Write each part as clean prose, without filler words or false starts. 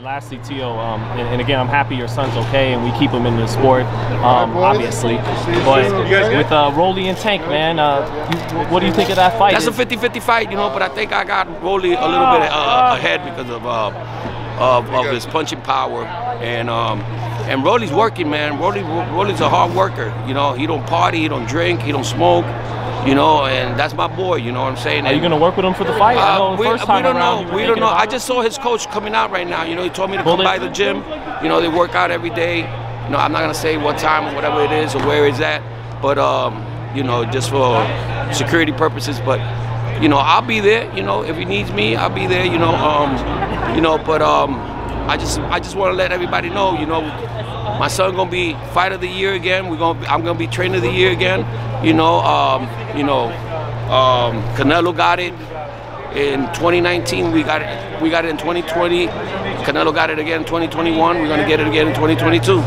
And lastly, Tio, and again, I'm happy your son's okay, and we keep him in the sport, obviously. But with Rolly and Tank, man, what do you think of that fight? That's a 50-50 fight, you know, but I think I got Rolly a little bit ahead because of his punching power. And Rolly's working, man. Rolly's a hard worker, you know. He don't party, he don't drink, he don't smoke. You know, and that's my boy, you know what I'm saying? Are you going to work with him for the fight? We don't know. I just saw his coach coming out right now. You know, he told me to come by the gym. You know, they work out every day. You know, I'm not going to say what time or whatever it is or where it's at. But, you know, just for security purposes. But, you know, I'll be there. You know, if he needs me, I'll be there, you know, but I just want to let everybody know, you know, my son gonna be fight of the year again. I'm gonna be trainer of the year again. Canelo got it in 2019. We got it in 2020. Canelo got it again in 2021. We're gonna get it again in 2022. You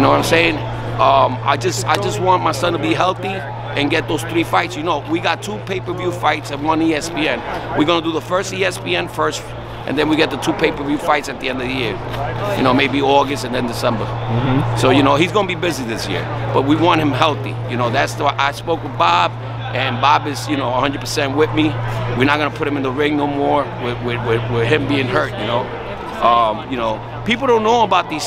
know what I'm saying? I just want my son to be healthy and get those 3 fights. You know, we got 2 pay-per-view fights and 1 ESPN. We're gonna do the first ESPN first. And then we get the 2 pay-per-view fights at the end of the year. You know, maybe August and then December. Mm-hmm. So, you know, he's going to be busy this year. But we want him healthy. You know, that's why I spoke with Bob. And Bob is, you know, 100% with me. We're not going to put him in the ring no more with him being hurt, you know. You know, people don't know about these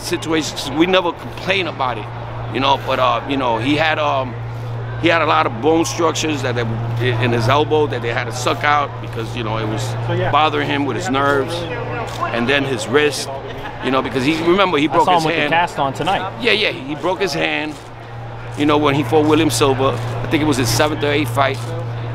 situations. We never complain about it, you know. But, you know, he had a lot of bone structures that in his elbow that they had to suck out because, you know, it was bothering him with his nerves, and then his wrist, you know, because he broke his hand. I saw him with the cast on tonight. Yeah, he broke his hand, you know, when he fought William Silver. I think it was his 7th or 8th fight,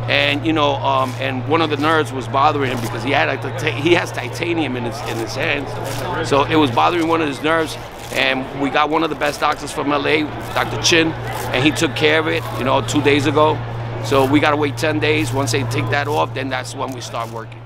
and, you know, and one of the nerves was bothering him because he has titanium in his hands, so it was bothering one of his nerves. And we got one of the best doctors from LA, Dr. Chin, and he took care of it, you know, 2 days ago. So we gotta wait 10 days. Once they take that off, then that's when we start working.